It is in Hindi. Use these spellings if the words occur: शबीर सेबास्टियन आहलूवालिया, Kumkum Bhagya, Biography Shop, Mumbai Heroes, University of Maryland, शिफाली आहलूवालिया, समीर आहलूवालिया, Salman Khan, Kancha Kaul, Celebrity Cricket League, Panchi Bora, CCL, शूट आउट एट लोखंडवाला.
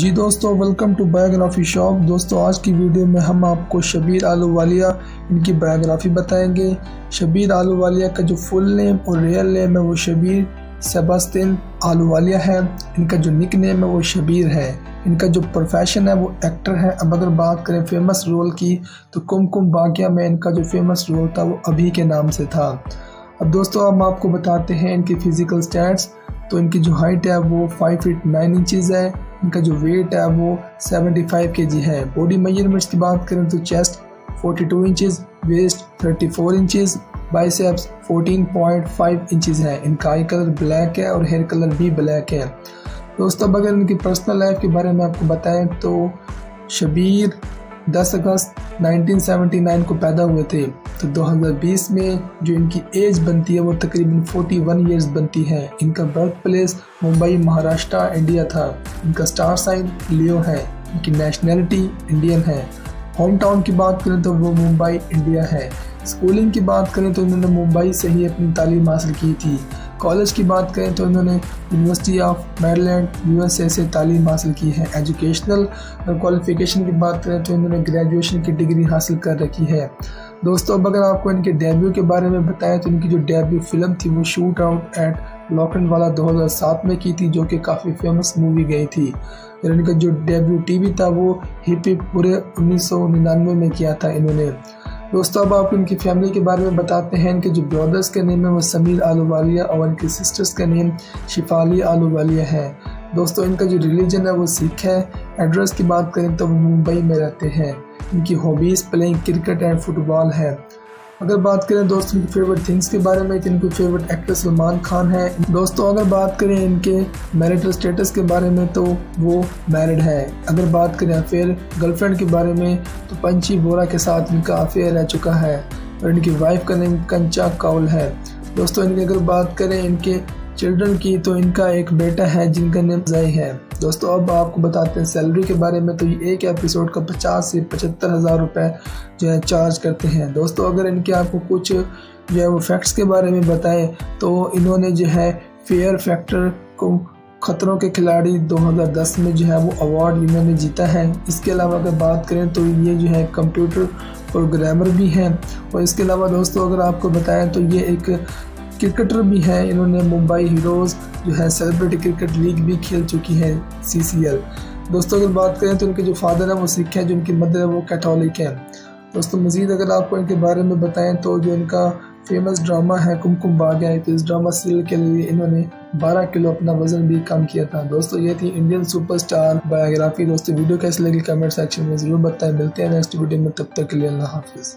जी दोस्तों, वेलकम टू बायोग्राफी शॉप। दोस्तों, आज की वीडियो में हम आपको शबीर आहलूवालिया इनकी बायोग्राफ़ी बताएंगे। शबीर आहलूवालिया का जो फुल नेम और रियल नेम है वो शबीर सेबास्टियन आहलूवालिया है। इनका जो निक नेम है वो शबीर है। इनका जो प्रोफेशन है वो एक्टर है। अब अगर बात करें फेमस रोल की तो कुमकुम भाग्या में इनका जो फेमस रोल था वो अभी के नाम से था। अब दोस्तों, हम आपको बताते हैं इनकी फ़िज़िकल स्टैट्स। तो इनकी जो हाइट है वो 5 फीट 9 इंचज़ है। इनका जो वेट है वो 75 kg है। बॉडी मेजरमेंट्स की बात करें तो chest 42 inches, waist 34 inches, biceps 14.5 inches है। इनका आई कलर ब्लैक है और हेयर कलर भी ब्लैक है। दोस्तों, अगर इनकी पर्सनल लाइफ के बारे में आपको बताएं तो शबीर 10 अगस्त 1979 को पैदा हुए थे। तो 2020 में जो इनकी एज बनती है वो तकरीबन 41 ईयर्स बनती है। इनका birth place Mumbai, Maharashtra, India था। इनका स्टार साइन लियो है। इनकी नेशनैलिटी इंडियन है। होम टाउन की बात करें तो वो मुंबई, इंडिया है। स्कूलिंग की बात करें तो इन्होंने मुंबई से ही अपनी तालीम हासिल की थी। कॉलेज की बात करें तो इन्होंने यूनिवर्सिटी ऑफ मैरीलैंड, USA से तालीम हासिल की है। एजुकेशनल और क्वालिफ़िकेशन की बात करें तो इन्होंने ग्रेजुएशन की डिग्री हासिल कर रखी है। दोस्तों, अब अगर आपको इनके डेब्यू के बारे में बताएं तो इनकी जो डेब्यू फिल्म थी वो शूट आउट एट लोखंडवाला 2007 में की थी, जो कि काफ़ी फेमस मूवी गई थी। और इनका जो डेब्यू टीवी था वो हिप्पी पूरे 1999 में किया था इन्होंने। दोस्तों, अब आपको इनकी फैमिली के बारे में बताते हैं। इनके जो ब्रदर्स के नेम है वो समीर आहलूवालिया और इनकी सिस्टर्स का नेम शिफाली आहलूवालिया है। दोस्तों, इनका जो रिलीजन है वो सिख है। एड्रेस की बात करें तो वो मुंबई में रहते हैं। इनकी hobbies playing cricket and football है। अगर बात करें दोस्तों इनकी फेवरेट थिंग्स के बारे में तो इनके फेवरेट एक्टर सलमान खान है। दोस्तों, अगर बात करें इनके मैरिटल स्टेटस के बारे में तो वो मैरिड है। अगर बात करें अफेयर गर्लफ्रेंड के बारे में तो पंची बोरा के साथ इनका अफेयर रह चुका है। और इनकी वाइफ का नेम कंचा कौल है। दोस्तों, इनकी अगर बात करें इनके चिल्ड्रन की तो इनका एक बेटा है जिनका नेम जय है। दोस्तों, अब आपको बताते हैं सैलरी के बारे में। तो ये एक एपिसोड का 50 से 75 हज़ार रुपये जो है चार्ज करते हैं। दोस्तों, अगर इनके आपको कुछ जो है वो फैक्ट्स के बारे में बताएं तो इन्होंने जो है फेयर फैक्टर को खतरों के खिलाड़ी 2010 में जो है वो अवार्ड इन्होंने जीता है। इसके अलावा अगर बात करें तो ये जो है कंप्यूटर प्रोग्रामर भी हैं। और इसके अलावा दोस्तों अगर आपको बताएं तो ये एक क्रिकेटर भी हैं। इन्होंने मुंबई हीरोज़ जो है सेलिब्रिटी क्रिकेट लीग भी खेल चुकी है, CCL। दोस्तों, अगर बात करें तो इनके जो फादर हैं वो सिख हैं, जो इनकी मदर है वो कैथोलिक है। दोस्तों, मज़ीद अगर आपको इनके बारे में बताएं तो जो इनका फेमस ड्रामा है कुमकुम भाग्या है, तो इस ड्रामा सीरियल के लिए इन्होंने 12 किलो अपना वजन भी कम किया था। दोस्तों, ये थी इंडियन सुपरस्टार बायोग्राफी। दोस्तों, वीडियो कैसी लगी कमेंट सेक्शन में ज़रूर बताएं। मिलते हैं नेक्स्ट वीडियो में, तब तक के लिए अल्लाह हाफिज़।